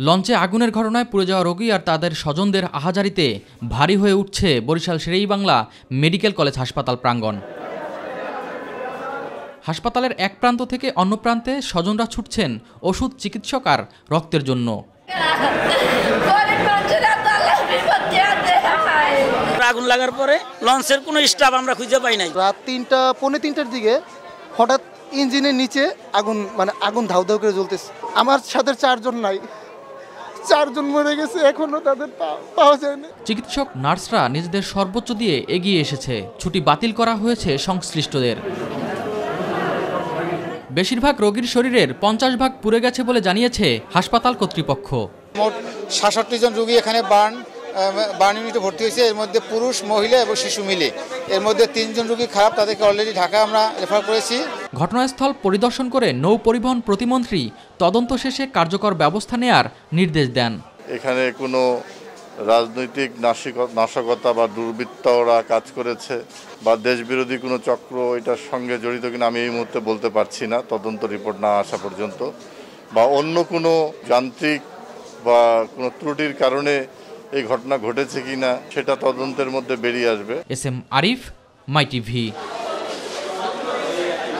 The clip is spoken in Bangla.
लंचे आगुनेर घटनाय पुड़े जावा रोगी और तादेर सजनदेर आहाजारीते भारी हये उठछे बरिशाल शेरेबांगला मेडिकल कलेज हासपाताल प्रांगण। हासपातालेर एक प्रान्त थेके अन्य प्रान्ते सजनरा छुटछेन ओषुध चिकित्सक और रक्तेर जन्य। आगुन लागार परे लंचेर कोनो स्टाफ आमरा खुंजे पाई नाई। रात 3টা 4:45টার দিকে হঠাৎ ইঞ্জিনের নিচে আগুন মানে আগুন ধাউ ধাউ করে জ্বলতেছে। আমার সাথে চারজন নাই। চারজন মরে গেছে এখনো তাদের পাওয়া যায়নি। চিকিৎসক নার্সরা নিজেদের সর্বোচ্চ দিয়ে এগিয়ে এসেছে। ছুটি বাতিল করা হয়েছে সংশ্লিষ্টদের। বেশিরভাগ রোগীর শরীরের 50 ভাগ পুড়ে গেছে বলে জানিয়েছে হাসপাতাল কর্তৃপক্ষ। মোট ৬৭ জন রোগী এখানে বার্ন বার্ন ইউনিটে ভর্তি হয়েছে। এর মধ্যে পুরুষ মহিলা এবং শিশু মিলে এর মধ্যে ৩ জন রোগী খারাপ, তাদেরকে অলরেডি ঢাকা আমরা রেফার করেছি। ঘটনাস্থল পরিদর্শন করে নৌ পরিবহন প্রতিমন্ত্রী তদন্ত শেষে কার্যকর ব্যবস্থা নেয়ার নির্দেশ দেন। এখানে কোনো রাজনৈতিক নাশকতা বা দুর্বৃত্তরা কাজ করেছে বা দেশবিরোধী কোনো চক্র এটার সঙ্গে জড়িত কিনা আমি এই মুহূর্তে বলতে পারছি না, তদন্ত রিপোর্ট না আসা পর্যন্ত, বা অন্য কোনো যান্ত্রিক বা কোনো ত্রুটির কারণে এই ঘটনা ঘটেছে কিনা সেটা তদন্তের মধ্যে বেরিয়ে আসবে। S M Arif, MyTV.